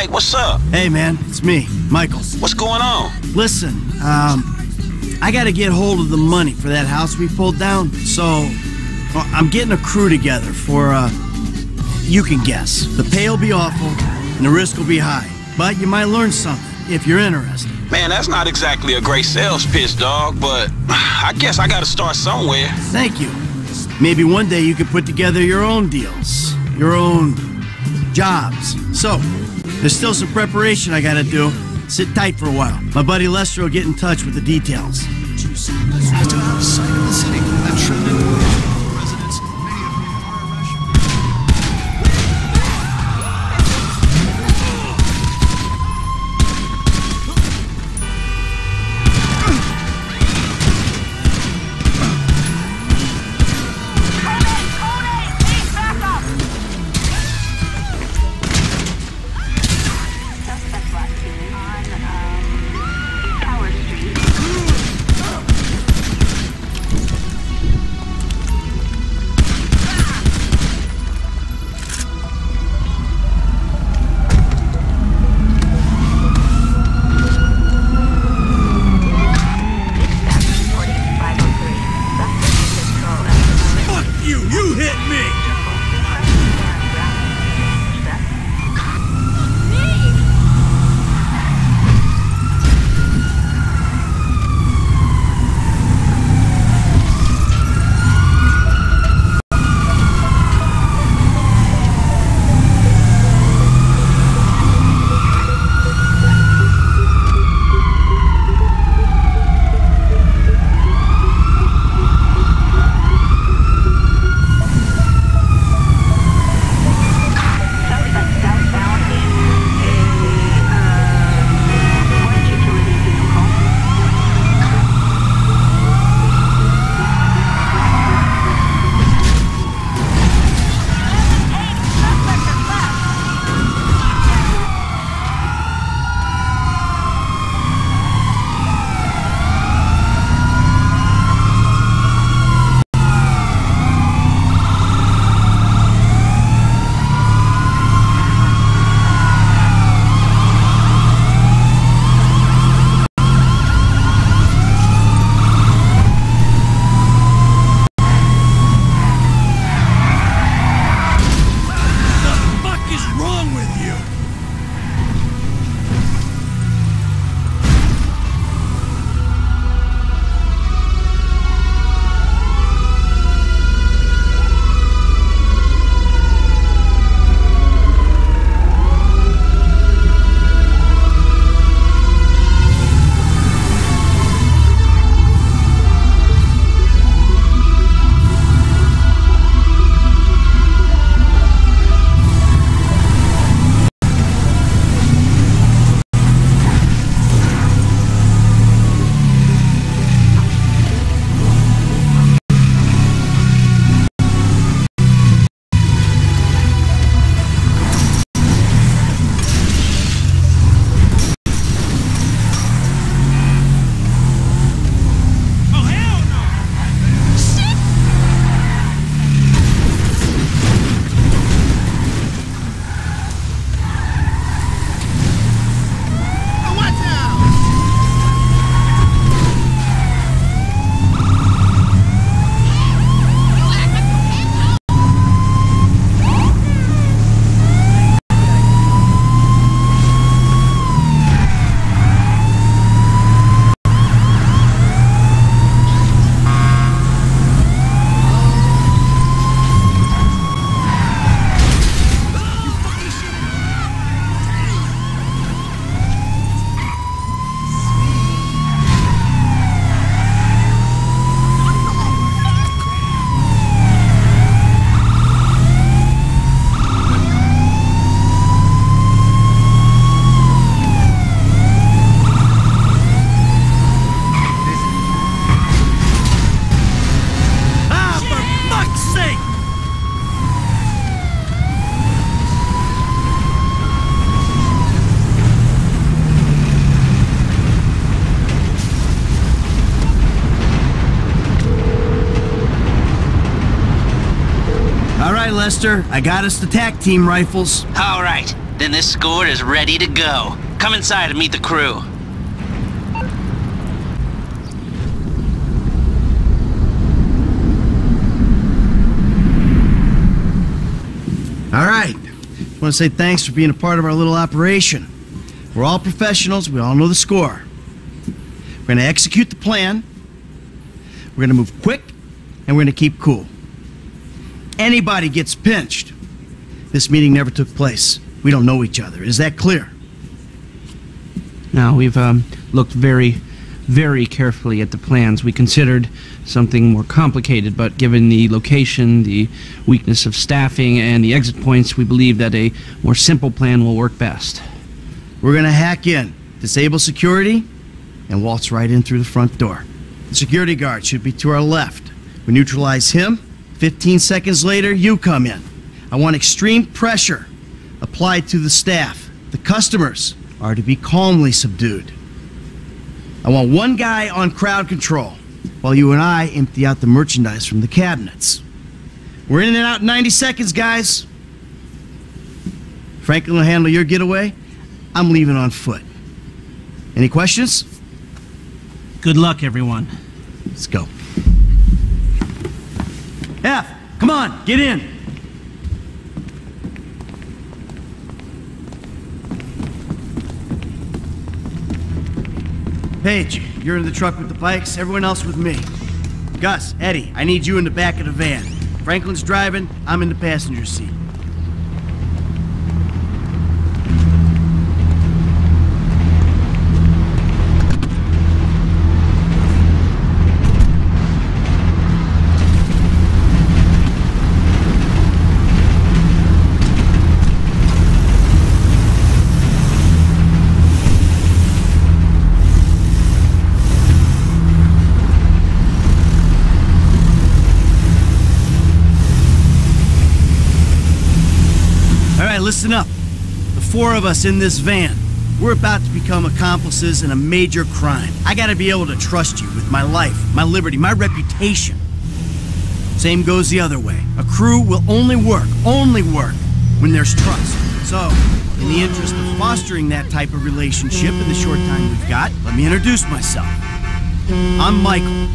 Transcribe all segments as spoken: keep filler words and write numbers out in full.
right? What's up? Hey, man, it's me, Michael. What's going on? Listen, um, I gotta get hold of the money for that house we pulled down, so well, I'm getting a crew together for, uh, you can guess. The pay will be awful, and the risk will be high, but you might learn something if you're interested. Man, that's not exactly a great sales pitch, dog, but I guess I gotta start somewhere. Thank you. Maybe one day you could put together your own deals, your own jobs. So, there's still some preparation I gotta do. Sit tight for a while. My buddy Lester will get in touch with the details. Lester, I got us the tack team rifles. All right. Then this squad is ready to go. Come inside and meet the crew. All right. I want to say thanks for being a part of our little operation. We're all professionals. We all know the score. We're going to execute the plan. We're going to move quick, and we're going to keep cool. Anybody gets pinched, this meeting never took place. We don't know each other. Is that clear? Now, we've um, looked very, very carefully at the plans. We considered something more complicated, but given the location, the weakness of staffing, and the exit points, we believe that a more simple plan will work best. We're going to hack in, disable security, and waltz right in through the front door. The security guard should be to our left. We neutralize him. fifteen seconds later, you come in. I want extreme pressure applied to the staff. The customers are to be calmly subdued. I want one guy on crowd control while you and I empty out the merchandise from the cabinets. We're in and out in ninety seconds, guys. Franklin will handle your getaway. I'm leaving on foot. Any questions? Good luck, everyone. Let's go. F, come on, get in. Paige, you're in the truck with the bikes, everyone else with me. Gus, Eddie, I need you in the back of the van. Franklin's driving, I'm in the passenger seat. Listen up. The four of us in this van, we're about to become accomplices in a major crime. I gotta be able to trust you with my life, my liberty, my reputation. Same goes the other way. A crew will only work, only work, when there's trust. So, in the interest of fostering that type of relationship in the short time we've got, let me introduce myself. I'm Michael.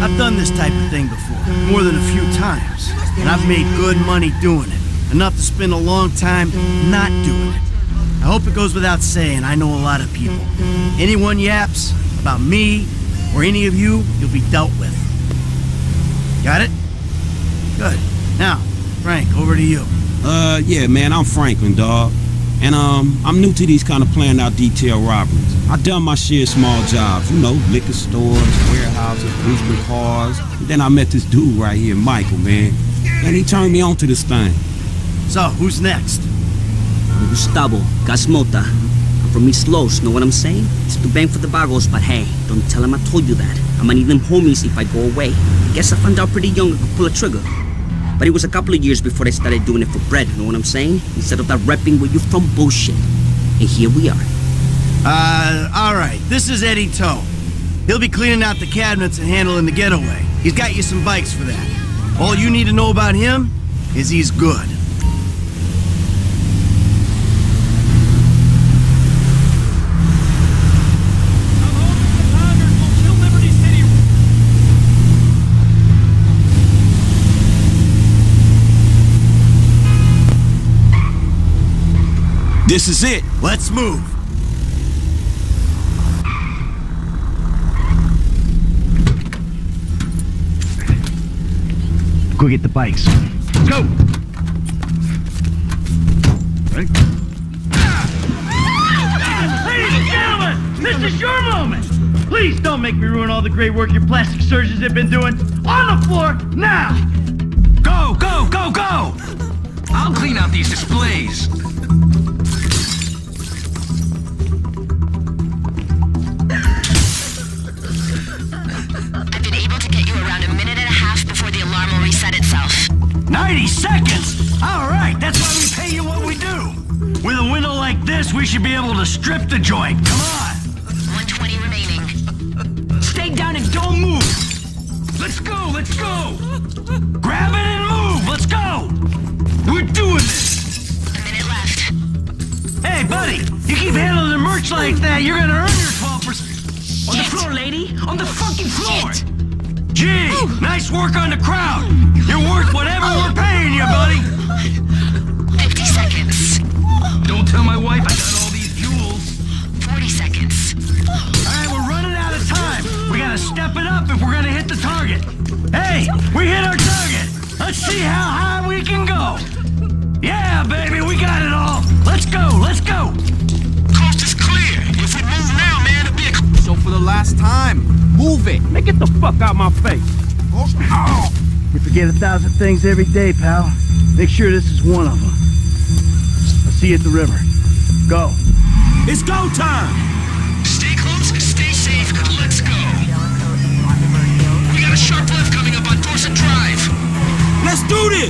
I've done this type of thing before, more than a few times, and I've made good money doing it. Enough to spend a long time not doing it. I hope it goes without saying, I know a lot of people. Anyone yaps about me or any of you, you'll be dealt with. Got it? Good. Now, Frank, over to you. Uh, yeah, man, I'm Franklin, dog. And, um, I'm new to these kind of planned out detail robberies. I've done my share of small jobs, you know, liquor stores, warehouses, policeman cars. And then I met this dude right here, Michael, man. And he turned me on to this thing. So, who's next? I'm Gustavo, Gasmota. I'm from East Los, know what I'm saying? It's to bang for the barrels, but hey, don't tell him I told you that. I'm gonna need them homies if I go away. I guess I found out pretty young I could pull a trigger. But it was a couple of years before I started doing it for bread, know what I'm saying? Instead of that repping where you from bullshit. And here we are. Uh, alright, this is Eddie Toe. He'll be cleaning out the cabinets and handling the getaway. He's got you some bikes for that. All you need to know about him is he's good. This is it. Let's move. Go get the bikes. Go. Ready? Ladies and gentlemen, this is your moment. Please don't make me ruin all the great work your plastic surgeons have been doing. On the floor now. Go, go, go, go. I'll clean out these displays. ninety seconds! Alright, that's why we pay you what we do! With a window like this, we should be able to strip the joint. Come on! one twenty remaining. Stay down and don't move! Let's go, let's go! Grab it and move, let's go! We're doing this! A minute left. bitch like that, you're gonna earn your twelve percent. On the floor, lady. On the fucking floor. Shit. Gee, nice work on the crowd. You're worth whatever we're paying you, buddy. fifty seconds. Don't tell my wife I got all these jewels. forty seconds. All right, we're running out of time. We gotta step it up if we're gonna hit the target. Hey, we hit our target. Let's see how high we can go. Yeah, baby, we got it all. Let's go, let's go. Coast is clear. If we move now, man, it'll be a... So for the last time, move it. Man, get the fuck out of my face. Oh. Oh. You forget a thousand things every day, pal. Make sure this is one of them. I'll see you at the river. Go. It's go time. Stay close, stay safe, let's go. We got a sharp left coming up on Dorset Drive. Let's do this.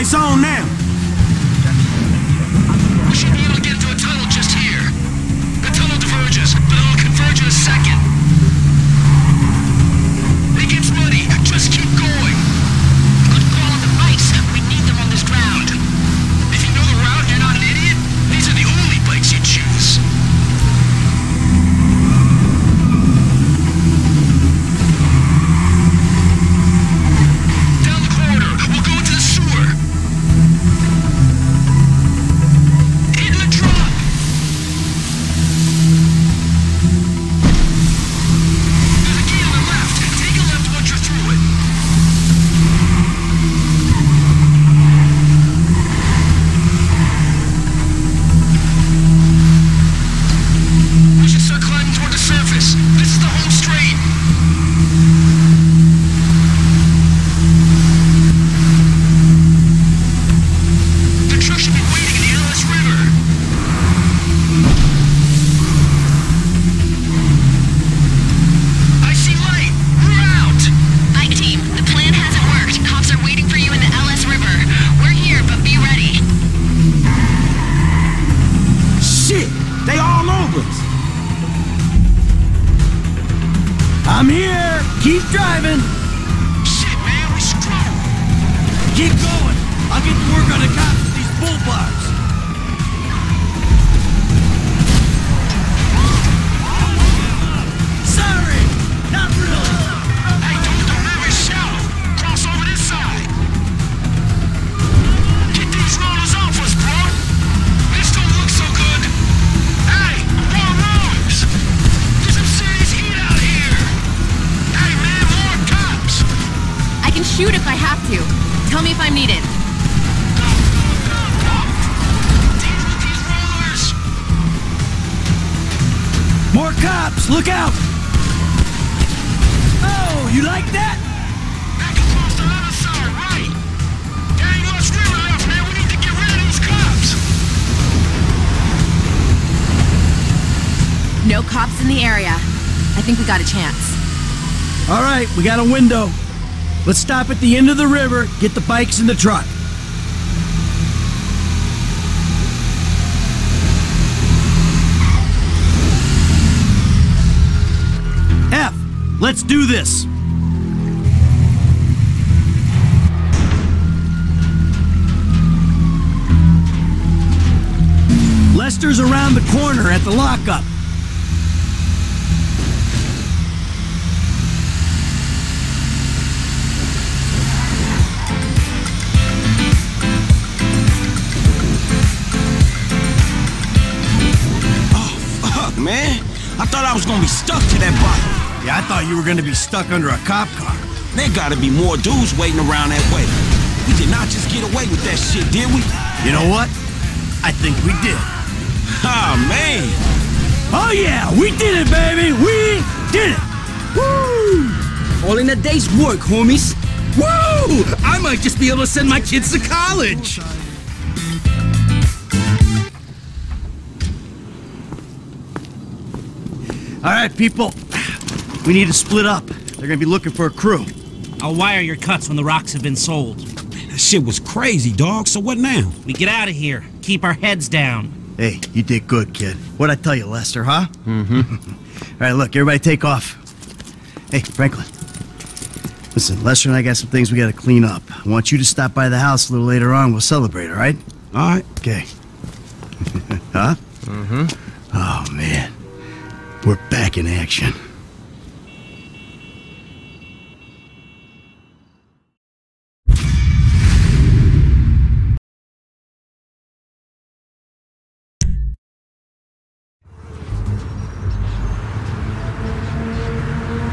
It's on now. We should be able to get into a tunnel just here. The tunnel diverges, but it'll converge in a second. It gets muddy. Just keep going. Good call on the bikes. We need them on this ground. If you know the route and you're not an idiot, these are the only bikes you choose. We got a window. Let's stop at the end of the river, get the bikes in the truck. F, let's do this. Lester's around the corner at the lockup. I was gonna be stuck to that bottom. Yeah, I thought you were gonna be stuck under a cop car. There gotta be more dudes waiting around that way. We did not just get away with that shit, did we? You know what? I think we did. Oh, man. Oh, yeah, we did it, baby. We did it. Woo! All in a day's work, homies. Woo! I might just be able to send my kids to college. All right, people, We need to split up. They're gonna be looking for a crew. I'll wire your cuts when the rocks have been sold. That shit was crazy, dog. So what now? We get out of here. Keep our heads down. Hey, you did good, kid. What'd I tell you, Lester, huh? Mm-hmm. All right, look, everybody take off. Hey, Franklin. Listen, Lester and I got some things we gotta clean up. I want you to stop by the house a little later on. We'll celebrate, all right? All right. Okay. Huh? Mm-hmm. Oh, man. We're back in action.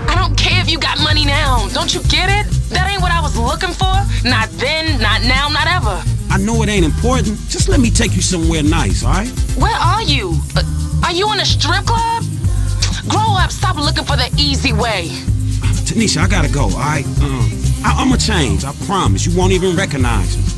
I don't care if you got money now. Don't you get it? That ain't what I was looking for. Not then, not now, not ever. I know it ain't important. Just let me take you somewhere nice, all right? Where are you? Uh, are you in a strip club? Grow up, stop looking for the easy way. Tanisha, I gotta go, all right? Um, I, I'm a change, I promise. You won't even recognize me.